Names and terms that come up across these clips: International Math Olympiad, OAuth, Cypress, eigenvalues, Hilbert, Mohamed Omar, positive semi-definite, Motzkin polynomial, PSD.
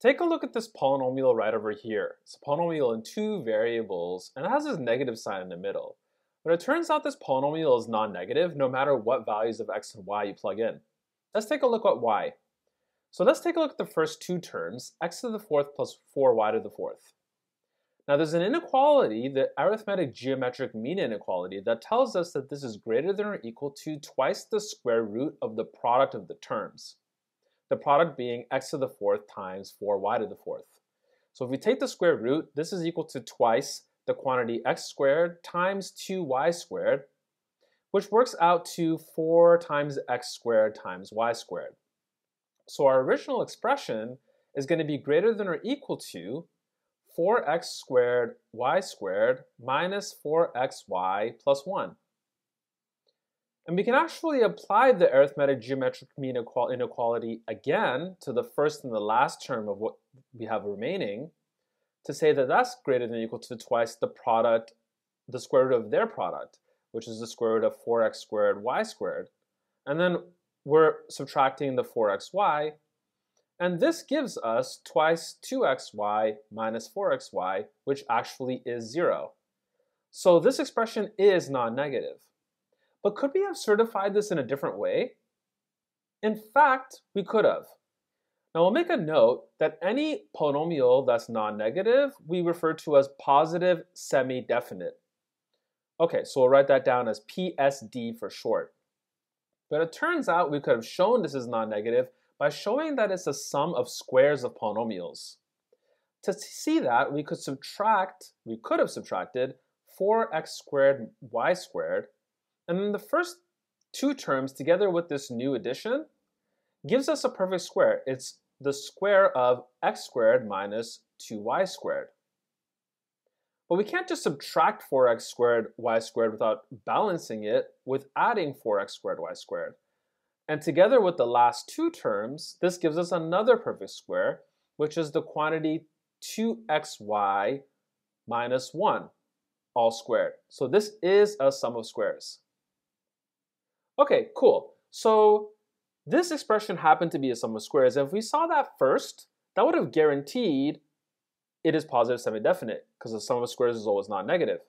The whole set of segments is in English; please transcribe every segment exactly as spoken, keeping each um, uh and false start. Take a look at this polynomial right over here. It's a polynomial in two variables, and it has this negative sign in the middle. But it turns out this polynomial is non-negative no matter what values of x and y you plug in. Let's take a look at y. So let's take a look at the first two terms, x to the fourth plus four y to the fourth. Now there's an inequality, the arithmetic geometric mean inequality, that tells us that this is greater than or equal to twice the square root of the product of the terms. The product being x to the fourth times four y to the fourth. So if we take the square root, this is equal to twice the quantity x squared times two y squared, which works out to four times x squared times y squared. So our original expression is going to be greater than or equal to four x squared y squared minus four x y plus one. And we can actually apply the arithmetic geometric mean inequality again to the first and the last term of what we have remaining to say that that's greater than or equal to twice the product, the square root of their product, which is the square root of four x squared y squared. And then we're subtracting the four x y. And this gives us twice two x y minus four x y, which actually is zero. So this expression is non-negative. But could we have certified this in a different way? In fact, we could have. Now we'll make a note that any polynomial that's non-negative, we refer to as positive semi-definite. Okay, so we'll write that down as P S D for short. But it turns out we could have shown this is non-negative by showing that it's a sum of squares of polynomials. To see that, we could subtract, we could have subtracted four x squared y squared, and then the first two terms together with this new addition gives us a perfect square. It's the square of x squared minus two y squared. But we can't just subtract four x squared y squared without balancing it with adding four x squared y squared. And together with the last two terms, this gives us another perfect square, which is the quantity two x y minus one, all squared. So this is a sum of squares. Okay, cool. So this expression happened to be a sum of squares. And if we saw that first, that would have guaranteed it is positive semi-definite, because the sum of squares is always non-negative.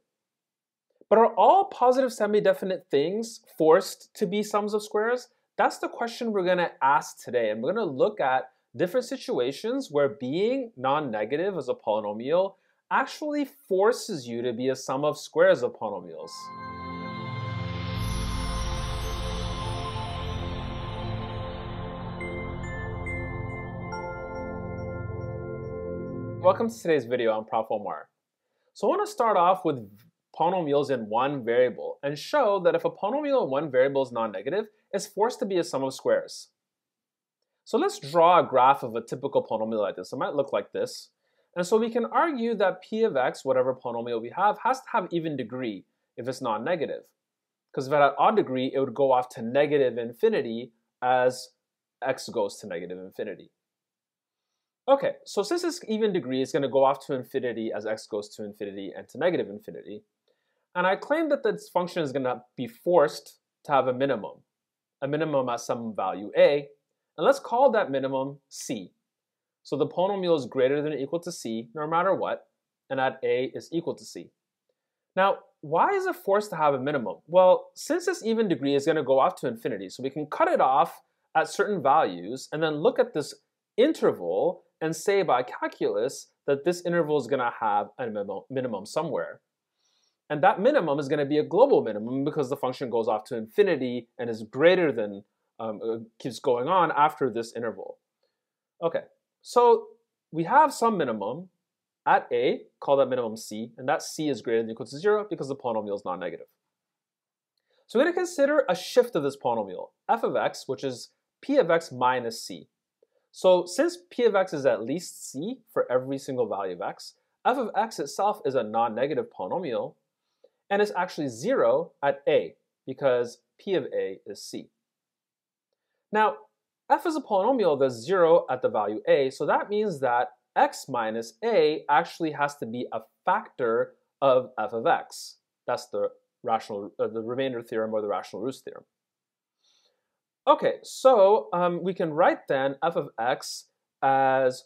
But are all positive semi-definite things forced to be sums of squares? That's the question we're going to ask today, and we're going to look at different situations where being non-negative as a polynomial actually forces you to be a sum of squares of polynomials. Welcome to today's video. I'm Prof Omar. So I want to start off with polynomials in one variable and show that if a polynomial in one variable is non-negative, it's forced to be a sum of squares. So let's draw a graph of a typical polynomial like this. It might look like this. And so we can argue that p of x, whatever polynomial we have, has to have even degree if it's non-negative. Because if it had odd degree, it would go off to negative infinity as x goes to negative infinity. Okay, so since it's even degree, it's going to go off to infinity as x goes to infinity and to negative infinity. And I claim that this function is going to be forced to have a minimum. A minimum at some value a, and let's call that minimum c. So the polynomial is greater than or equal to c no matter what, and that a is equal to c. Now, why is it forced to have a minimum? Well, since this even degree is going to go off to infinity, so we can cut it off at certain values and then look at this interval and say by calculus that this interval is going to have a minimum, minimum somewhere. And that minimum is going to be a global minimum because the function goes off to infinity and is greater than, um, keeps going on after this interval. Okay, so we have some minimum at a, call that minimum c, and that c is greater than or equal to zero because the polynomial is non-negative. So we're going to consider a shift of this polynomial, f of x, which is p of x minus c. So since p of x is at least c for every single value of x, f of x itself is a non-negative polynomial, and it's actually zero at a because p of a is c. Now, f is a polynomial that's zero at the value a, so that means that x minus a actually has to be a factor of f of x. That's the rational, uh, the remainder theorem or the rational roots theorem. Okay, so um, we can write then f of x as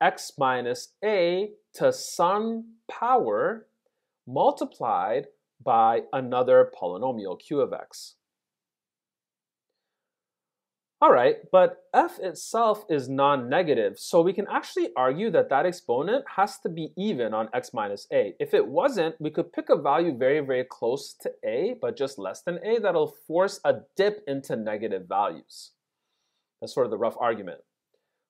x minus a to some power multiplied by another polynomial q of x. All right, but f itself is non-negative, so we can actually argue that that exponent has to be even on x minus a. If it wasn't, we could pick a value very, very close to a, but just less than a, that'll force a dip into negative values. That's sort of the rough argument.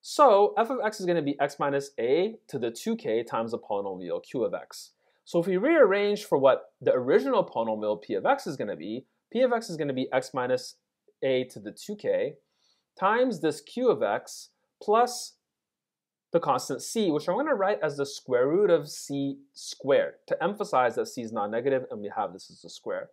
So f of x is going to be x minus a to the two k times the polynomial q of x. So if we rearrange for what the original polynomial p of x is going to be, p of x is going to be x minus a to the two k, times this q of x plus the constant c, which I'm going to write as the square root of c squared to emphasize that c is non-negative and we have this as a square.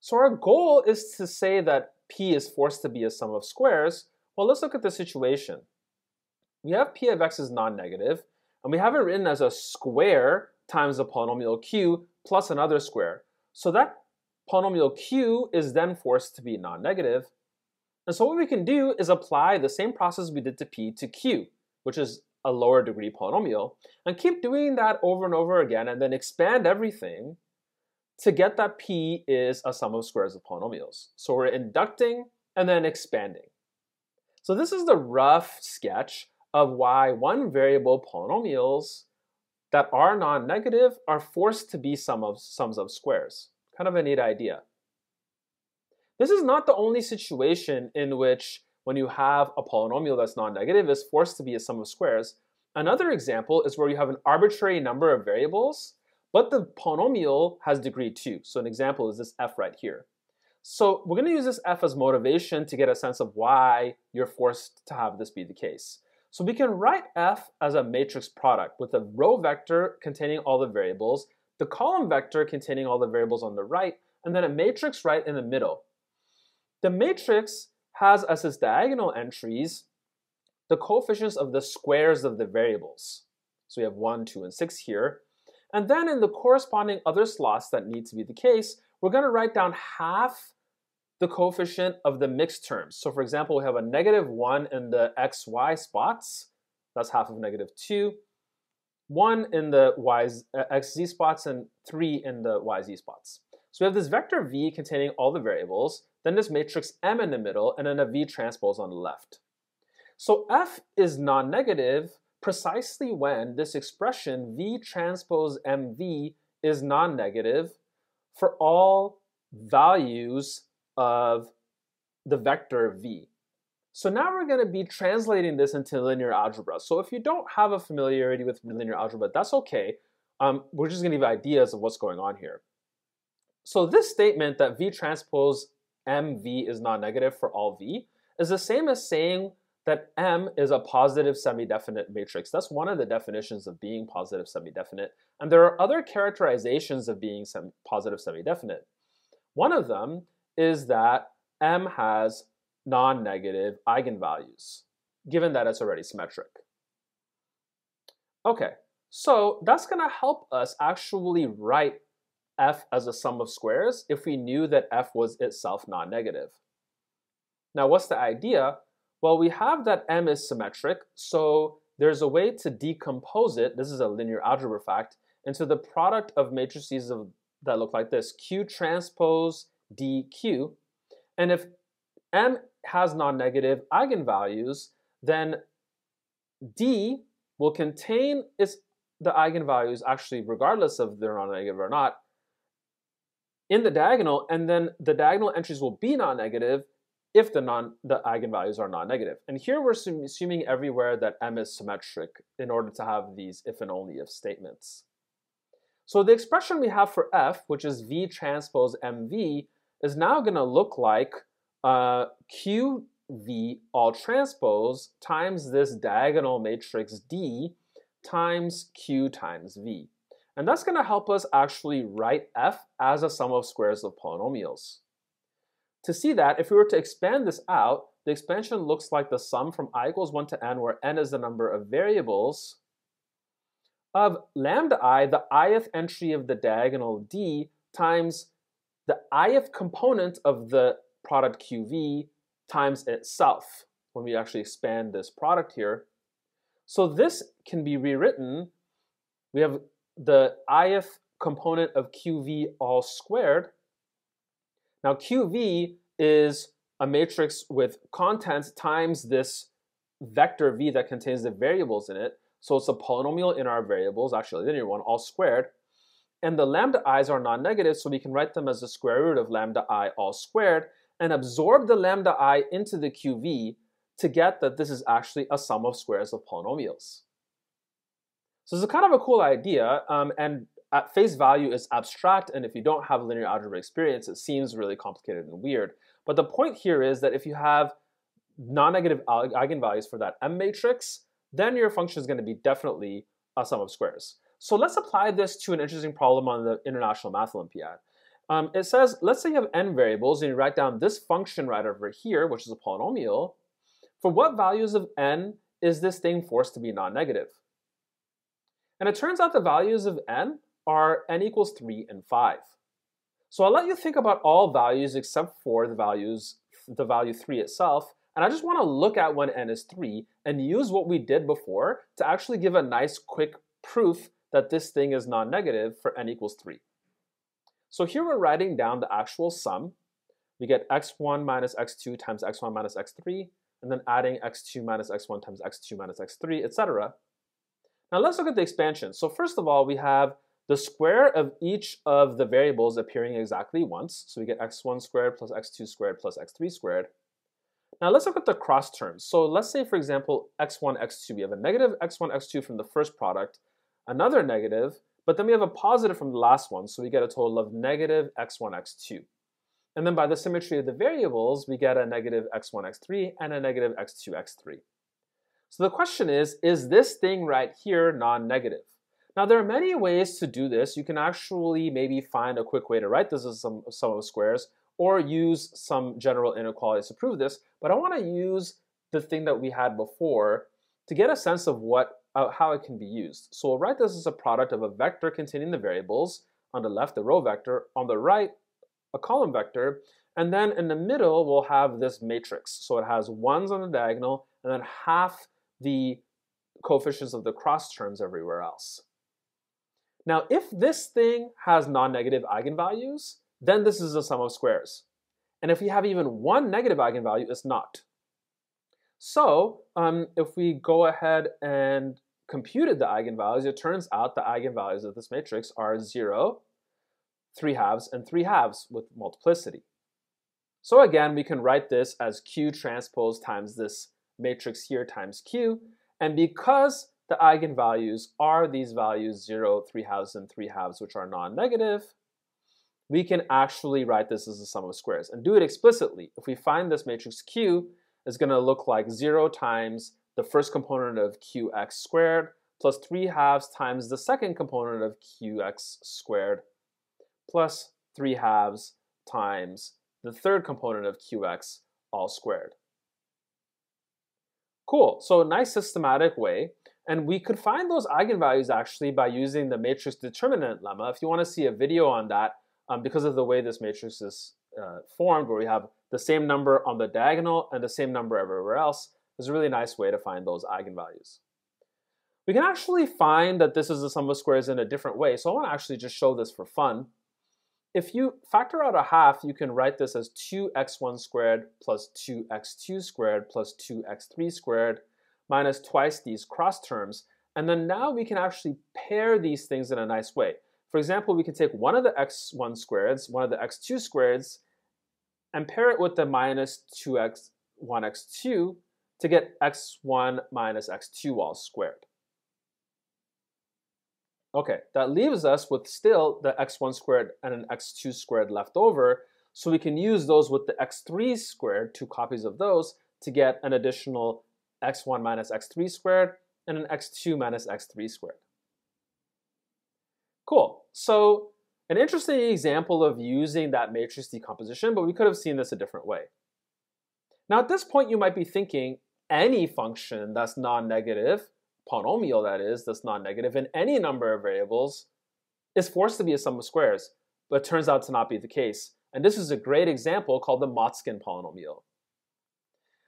So our goal is to say that p is forced to be a sum of squares. Well, let's look at the situation. We have p of x is non-negative and we have it written as a square times the polynomial q plus another square. So that polynomial q is then forced to be non-negative. And so what we can do is apply the same process we did to p to q, which is a lower degree polynomial, and keep doing that over and over again and then expand everything to get that p is a sum of squares of polynomials. So we're inducting and then expanding. So this is the rough sketch of why one variable polynomials that are non-negative are forced to be sum of, sums of squares. Kind of a neat idea. This is not the only situation in which when you have a polynomial that's non-negative is forced to be a sum of squares. Another example is where you have an arbitrary number of variables, but the polynomial has degree two. So an example is this f right here. So we're going to use this f as motivation to get a sense of why you're forced to have this be the case. So we can write f as a matrix product with a row vector containing all the variables, the column vector containing all the variables on the right, and then a matrix right in the middle. The matrix has as its diagonal entries the coefficients of the squares of the variables. So we have one, two, and six here. And then in the corresponding other slots that need to be the case, we're going to write down half the coefficient of the mixed terms. So for example, we have a negative one in the x y spots. That's half of negative two. one in the yz, uh, xz spots, and three in the yz spots. So we have this vector v containing all the variables, then this matrix M in the middle, and then a v transpose on the left. So f is non-negative precisely when this expression v transpose mv is non-negative for all values of the vector v. So now we're going to be translating this into linear algebra. So if you don't have a familiarity with linear algebra, that's okay. Um, we're just going to give ideas of what's going on here. So this statement that v transpose mv is non-negative for all v is the same as saying that M is a positive semi-definite matrix. That's one of the definitions of being positive semi-definite. And there are other characterizations of being sem- positive semi-definite. One of them is that M has non-negative eigenvalues, given that it's already symmetric. Okay, so that's going to help us actually write f as a sum of squares if we knew that f was itself non-negative. Now what's the idea? Well, we have that M is symmetric, so there's a way to decompose it, this is a linear algebra fact, into the product of matrices of, that look like this, Q transpose D Q. And if M has non-negative eigenvalues, then D will contain its, the eigenvalues actually regardless of they're non-negative or not, in the diagonal, and then the diagonal entries will be non-negative if the, non, the eigenvalues are non-negative. And here we're assuming everywhere that M is symmetric in order to have these if and only if statements. So the expression we have for F, which is V transpose M V, is now going to look like uh, Q V all transpose times this diagonal matrix D times Q times V. And that's going to help us actually write F as a sum of squares of polynomials. To see that, if we were to expand this out, the expansion looks like the sum from I equals one to n, where n is the number of variables, of lambda I, the ith entry of the diagonal D, times the ith component of the product Q V times itself, when we actually expand this product here. So this can be rewritten. We have the ith component of Q V all squared. Now Q V is a matrix with content times this vector V that contains the variables in it. So it's a polynomial in our variables, actually a linear one, all squared. And the lambda i's are non-negative, so we can write them as the square root of lambda I all squared and absorb the lambda I into the Q V to get that this is actually a sum of squares of polynomials. So this is kind of a cool idea, um, and at face value it's abstract, and if you don't have linear algebra experience it seems really complicated and weird. But the point here is that if you have non-negative eigenvalues for that M matrix, then your function is going to be definitely a sum of squares. So let's apply this to an interesting problem on the International Math Olympiad. Um, it says, let's say you have n variables and you write down this function right over here, which is a polynomial. For what values of n is this thing forced to be non-negative? And it turns out the values of n are n equals three and five. So I'll let you think about all values except for the values, the value three itself. And I just want to look at when n is three and use what we did before to actually give a nice quick proof that this thing is non-negative for n equals three. So here we're writing down the actual sum. We get x one minus x two times x one minus x three, and then adding x two minus x one times x two minus x three, et cetera. Now let's look at the expansion. So first of all, we have the square of each of the variables appearing exactly once. So we get x one squared plus x two squared plus x three squared. Now let's look at the cross terms. So let's say, for example, x one, x two. We have a negative x one, x two from the first product, another negative, but then we have a positive from the last one, so we get a total of negative x one, x two. And then by the symmetry of the variables, we get a negative x one, x three, and a negative x two, x three. So the question is, is this thing right here non-negative? Now there are many ways to do this. You can actually maybe find a quick way to write this as some sum of squares, or use some general inequalities to prove this, but I want to use the thing that we had before to get a sense of what Uh, how it can be used. So we'll write this as a product of a vector containing the variables, on the left the row vector, on the right a column vector, and then in the middle we'll have this matrix. So it has ones on the diagonal and then half the coefficients of the cross terms everywhere else. Now if this thing has non-negative eigenvalues, then this is a sum of squares. And if we have even one negative eigenvalue, it's not. So um, if we go ahead and computed the eigenvalues, it turns out the eigenvalues of this matrix are zero, three halves, and three halves with multiplicity. So again, we can write this as Q transpose times this matrix here times Q. And because the eigenvalues are these values zero, three halves, and three halves, which are non-negative, we can actually write this as a sum of squares and do it explicitly. If we find this matrix Q, is going to look like zero times the first component of qx squared plus three halves times the second component of qx squared plus three halves times the third component of qx all squared. Cool, so a nice systematic way. And we could find those eigenvalues actually by using the matrix determinant lemma. If you want to see a video on that, um, because of the way this matrix is uh, formed, where we have the same number on the diagonal and the same number everywhere else, is a really nice way to find those eigenvalues. We can actually find that this is the sum of squares in a different way, so I want to actually just show this for fun. If you factor out a half, you can write this as two x one squared plus two x two squared plus two x three squared minus twice these cross terms, and then now we can actually pair these things in a nice way. For example, we can take one of the x one squareds, one of the x two squareds, and pair it with the minus two x one, x two to get x one minus x two all squared. Okay, that leaves us with still the x one squared and an x two squared left over, so we can use those with the x three squared, two copies of those, to get an additional x one minus x three squared and an x two minus x three squared. Cool, so an interesting example of using that matrix decomposition, but we could have seen this a different way. Now at this point you might be thinking, any function that's non-negative, polynomial that is, that's non-negative in any number of variables, is forced to be a sum of squares, but it turns out to not be the case. And this is a great example called the Motzkin polynomial.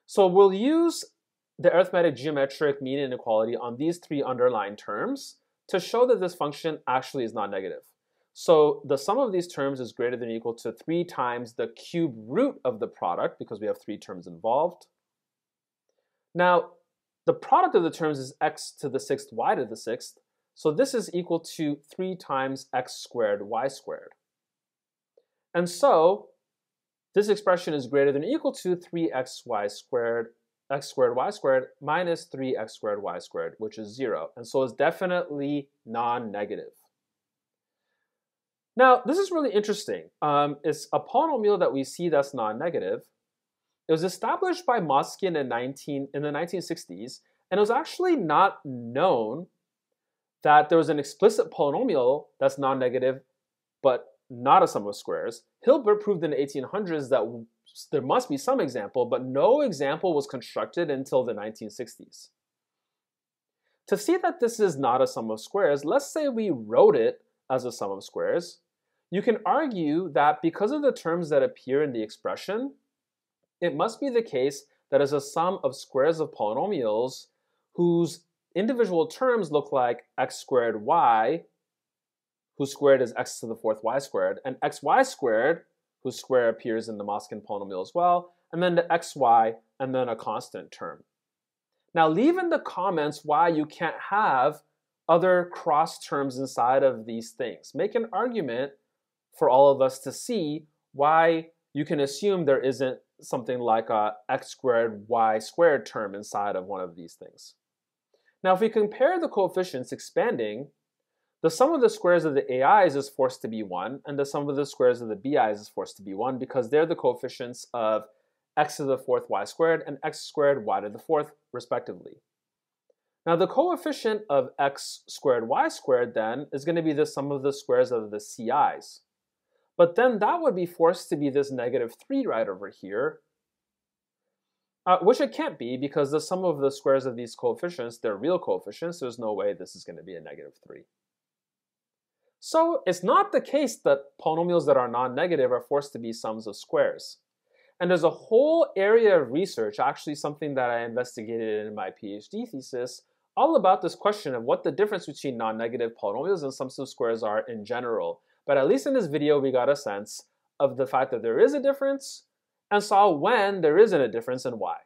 So we'll use the arithmetic geometric mean inequality on these three underlying terms to show that this function actually is not negative. So the sum of these terms is greater than or equal to three times the cube root of the product, because we have three terms involved. Now, the product of the terms is x to the sixth, y to the sixth. So this is equal to three times x squared, y squared. And so this expression is greater than or equal to three x y squared, x squared, y squared, minus three x squared, y squared, which is zero. And so it's definitely non-negative. Now, this is really interesting. Um, it's a polynomial that we see that's non-negative. It was established by Motzkin in, nineteen, in the nineteen sixties, and it was actually not known that there was an explicit polynomial that's non-negative, but not a sum of squares. Hilbert proved in the eighteen hundreds that there must be some example, but no example was constructed until the nineteen sixties. To see that this is not a sum of squares, let's say we wrote it as a sum of squares. You can argue that because of the terms that appear in the expression, it must be the case that it's a sum of squares of polynomials whose individual terms look like x squared y, whose squared is x to the fourth y squared, and xy squared, whose square appears in the Motzkin polynomial as well, and then the xy, and then a constant term. Now leave in the comments why you can't have other cross terms inside of these things. Make an argument for all of us to see why you can assume there isn't something like a x squared, y squared term inside of one of these things. Now if we compare the coefficients expanding, the sum of the squares of the A I's is forced to be one, and the sum of the squares of the B I's is forced to be one, because they're the coefficients of x to the fourth y squared and x squared y to the fourth, respectively. Now the coefficient of x squared y squared then is going to be the sum of the squares of the C I's. But then that would be forced to be this negative three right over here, uh, which it can't be, because the sum of the squares of these coefficients, they're real coefficients, so there's no way this is going to be a negative three. So it's not the case that polynomials that are non-negative are forced to be sums of squares. And there's a whole area of research, actually something that I investigated in my PhD thesis, all about this question of what the difference between non-negative polynomials and sums of squares are in general. But at least in this video, we got a sense of the fact that there is a difference, and saw when there isn't a difference and why.